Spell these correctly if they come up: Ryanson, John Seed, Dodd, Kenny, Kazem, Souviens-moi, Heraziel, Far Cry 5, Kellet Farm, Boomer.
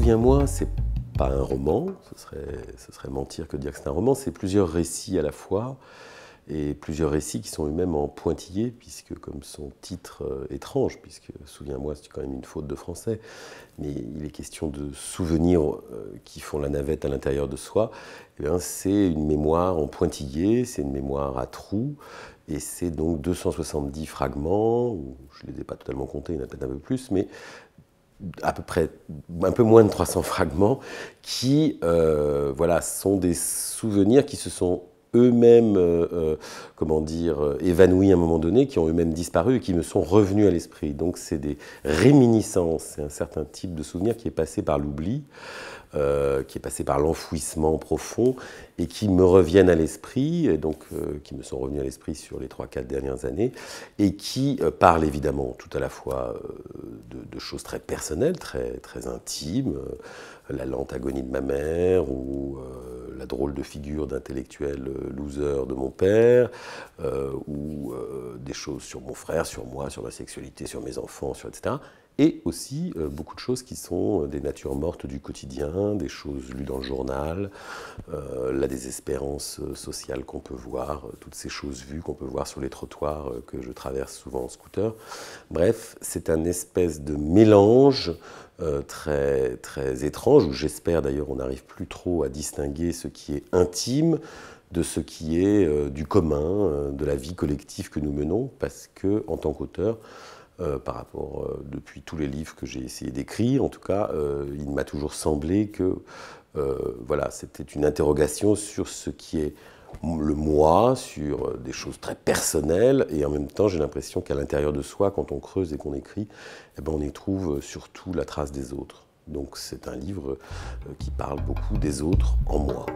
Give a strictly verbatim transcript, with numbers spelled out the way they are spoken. Souviens-moi, c'est pas un roman, ce serait, ce serait mentir que de dire que c'est un roman, c'est plusieurs récits à la fois, et plusieurs récits qui sont eux-mêmes en pointillés, puisque comme son titre euh, étrange, puisque Souviens-moi, c'est quand même une faute de français, mais il est question de souvenirs euh, qui font la navette à l'intérieur de soi, c'est une mémoire en pointillés, c'est une mémoire à trous, et c'est donc deux cent soixante-dix fragments, je ne les ai pas totalement comptés, il y en a peut-être un peu plus, mais à peu près un peu moins de trois cents fragments qui euh, voilà, sont des souvenirs qui se sont eux-mêmes, euh, comment dire, évanouis à un moment donné, qui ont eux-mêmes disparu et qui me sont revenus à l'esprit. Donc c'est des réminiscences, c'est un certain type de souvenir qui est passé par l'oubli, euh, qui est passé par l'enfouissement profond et qui me reviennent à l'esprit, et donc euh, qui me sont revenus à l'esprit sur les trois quatre dernières années, et qui euh, parlent évidemment tout à la fois euh, de, de choses très personnelles, très, très intimes, euh, la lente agonie de ma mère ou euh, la drôle de figure d'intellectuel loser de mon père, euh, ou euh, des choses sur mon frère, sur moi, sur ma sexualité, sur mes enfants, sur, et cetera. Et aussi euh, beaucoup de choses qui sont des natures mortes du quotidien, des choses lues dans le journal, euh, la désespérance sociale qu'on peut voir, toutes ces choses vues qu'on peut voir sur les trottoirs euh, que je traverse souvent en scooter. Bref, c'est un espèce de mélange Euh, très, très étrange, où j'espère d'ailleurs on n'arrive plus trop à distinguer ce qui est intime de ce qui est euh, du commun, euh, de la vie collective que nous menons, parce que en tant qu'auteur, euh, par rapport, euh, depuis tous les livres que j'ai essayé d'écrire, en tout cas, euh, il m'a toujours semblé que euh, voilà, c'était une interrogation sur ce qui est le moi, sur des choses très personnelles, et en même temps j'ai l'impression qu'à l'intérieur de soi, quand on creuse et qu'on écrit, eh ben, on y trouve surtout la trace des autres. Donc c'est un livre qui parle beaucoup des autres en moi.